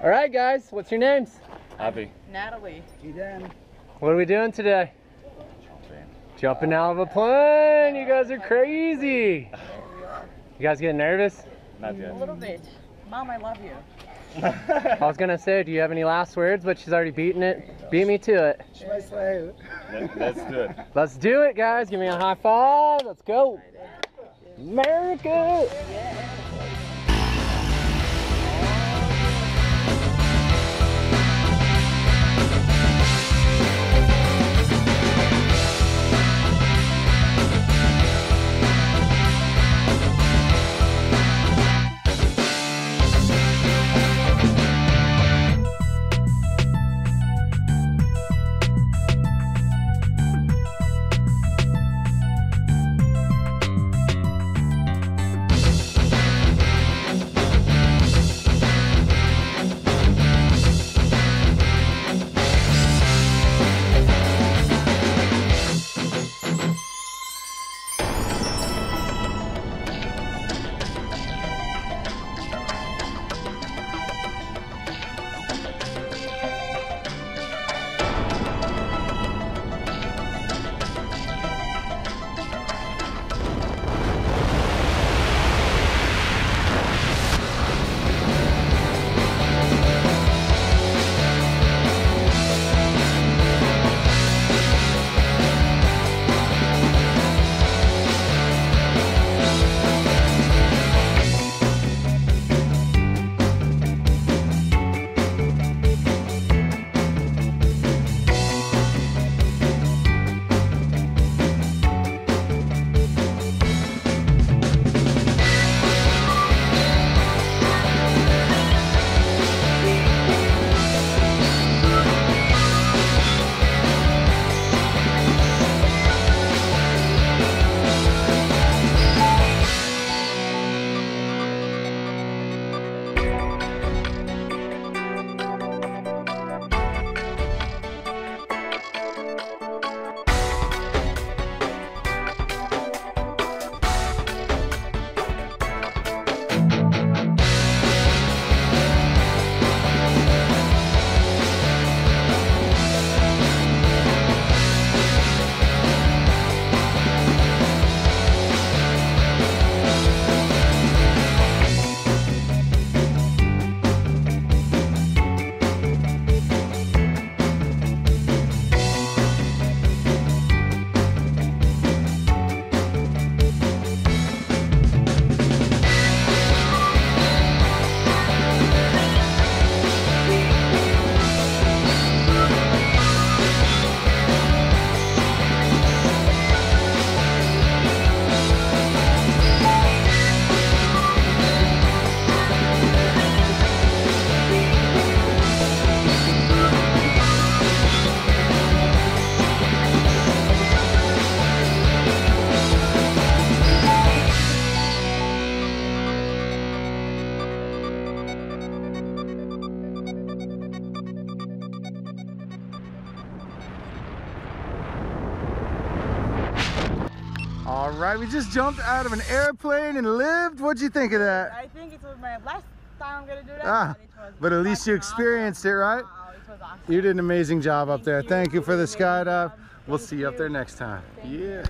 All right, guys, what's your names? Abby. Natalie. Eden. What are we doing today? Jumping out of a plane. You guys are crazy. You guys getting nervous? Not yet. A little bit. Mom, I love you. I was going to say, do you have any last words? But she's already beaten it. Beat me to it. Let's do it. Let's do it, guys. Give me a high five. Let's go. America. Yeah. All right, we just jumped out of an airplane and lived. What'd you think of that? I think it was my last time I'm gonna do that. But at least you experienced it, right? Wow, it was awesome. You did an amazing job up there. Thank you for the skydive. We'll see you up there next time. Yeah.